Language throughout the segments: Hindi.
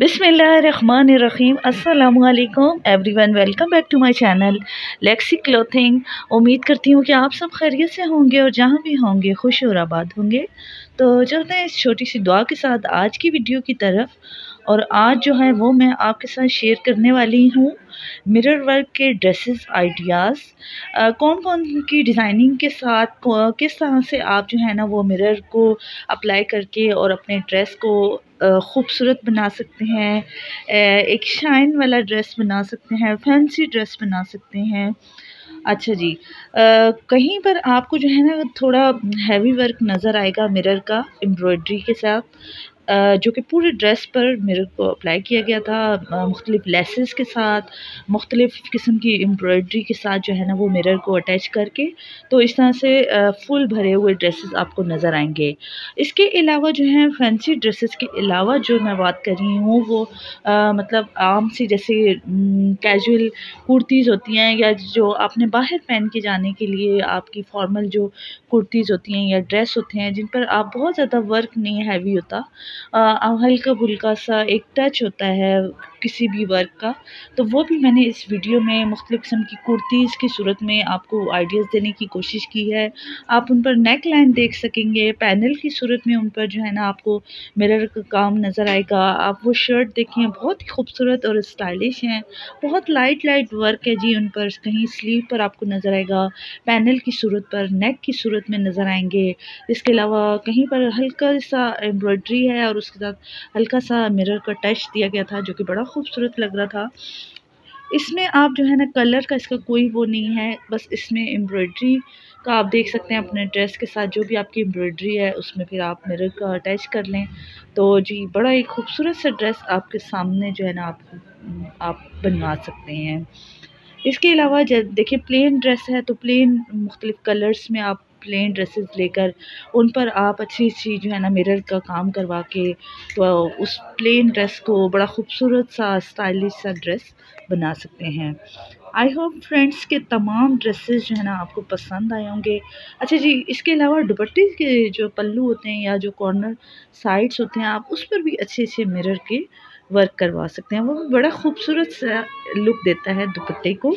बिस्मिल्लाहिर्रहमानिर्रहीम अस्सलामुअलैकुम everyone, welcome back to my channel Lexi clothing. उम्मीद करती हूँ कि आप सब खैरियत से होंगे और जहाँ भी होंगे खुश और आबाद होंगे। तो चलते हैं इस छोटी सी दुआ के साथ आज की वीडियो की तरफ। और आज जो है वो मैं आपके साथ शेयर करने वाली हूँ मिरर वर्क के ड्रेसेस आइडियाज़, कौन कौन की डिज़ाइनिंग के साथ किस तरह से आप जो है ना वो मिरर को अप्लाई करके और अपने ड्रेस को खूबसूरत बना सकते हैं, एक शाइन वाला ड्रेस बना सकते हैं, फैंसी ड्रेस बना सकते हैं। अच्छा जी, कहीं पर आपको जो है ना थोड़ा हैवी वर्क नज़र आएगा मिरर का एम्ब्रॉयडरी के साथ, जो कि पूरे ड्रेस पर मिरर को अप्लाई किया गया था मुख्तलिफ लेसेस के साथ, मुख्तलिफ किस्म की एम्ब्रॉयडरी के साथ जो है ना वो मिरर को अटैच करके। तो इस तरह से फुल भरे हुए ड्रेसेस आपको नज़र आएंगे। इसके अलावा जो है फैंसी ड्रेसेस के अलावा जो मैं बात कर रही हूँ वो मतलब आम सी जैसे कैजुअल कुर्तीज़ होती हैं, या जो आपने बाहर पहन के जाने के लिए आपकी फॉर्मल जो कुर्तीज़ होती हैं या ड्रेस होते हैं जिन पर आप बहुत ज़्यादा वर्क नहीं हैवी होता, हल्का फुल्का सा एक टच होता है किसी भी वर्क का। तो वो भी मैंने इस वीडियो में मुख्तलिफ़ किस्म की कुर्तीज़ की सूरत में आपको आइडियाज़ देने की कोशिश की है। आप उन पर नेक लाइन देख सकेंगे, पैनल की सूरत में उन पर जो है ना आपको मिरर का काम नज़र आएगा। आप वो शर्ट देखें, बहुत ही खूबसूरत और स्टाइलिश हैं, बहुत लाइट लाइट वर्क है जी उन पर, कहीं स्लीव पर आपको नज़र आएगा, पैनल की सूरत पर, नेक की सूरत में नज़र आएंगे। इसके अलावा कहीं पर हल्का सा एम्ब्रॉयडरी है और उसके साथ हल्का सा मिरर का टच दिया गया था जो कि बड़ा खूबसूरत लग रहा था। इसमें आप जो है ना कलर का इसका कोई वो नहीं है, बस इसमें एम्ब्रॉयडरी का आप देख सकते हैं अपने ड्रेस के साथ, जो भी आपकी एम्ब्रॉयडरी है उसमें फिर आप मिरर का अटैच कर लें। तो जी बड़ा ही खूबसूरत सा ड्रेस आपके सामने जो है ना आप बनवा सकते हैं। इसके अलावा देखिए प्लेन ड्रेस है तो प्लेन मुख्तलिफ कलर्स में आप प्लेन ड्रेसेस लेकर उन पर आप अच्छी अच्छी जो है ना मिरर का काम करवा के तो उस प्लेन ड्रेस को बड़ा खूबसूरत सा स्टाइलिश सा ड्रेस बना सकते हैं। आई होप फ्रेंड्स के तमाम ड्रेसेस जो है ना आपको पसंद आए होंगे। अच्छा जी, इसके अलावा दुपट्टे के जो पल्लू होते हैं या जो कॉर्नर साइड्स होते हैं आप उस पर भी अच्छे अच्छे मिरर के वर्क करवा सकते हैं, वो भी बड़ा खूबसूरत सा लुक देता है दुपट्टे को।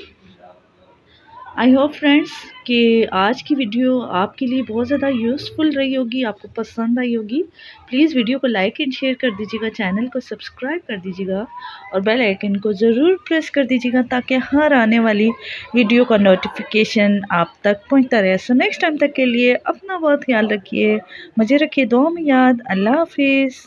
आई होप फ्रेंड्स कि आज की वीडियो आपके लिए बहुत ज़्यादा यूज़फुल रही होगी, आपको पसंद आई होगी। प्लीज़ वीडियो को लाइक एंड शेयर कर दीजिएगा, चैनल को सब्सक्राइब कर दीजिएगा और बेल आइकन को ज़रूर प्रेस कर दीजिएगा ताकि हर आने वाली वीडियो का नोटिफिकेशन आप तक पहुंचता रहे। सो नेक्स्ट टाइम तक के लिए अपना बहुत ख्याल रखिए, मुझे रखिए दुआ में याद। अल्लाह हाफिज़।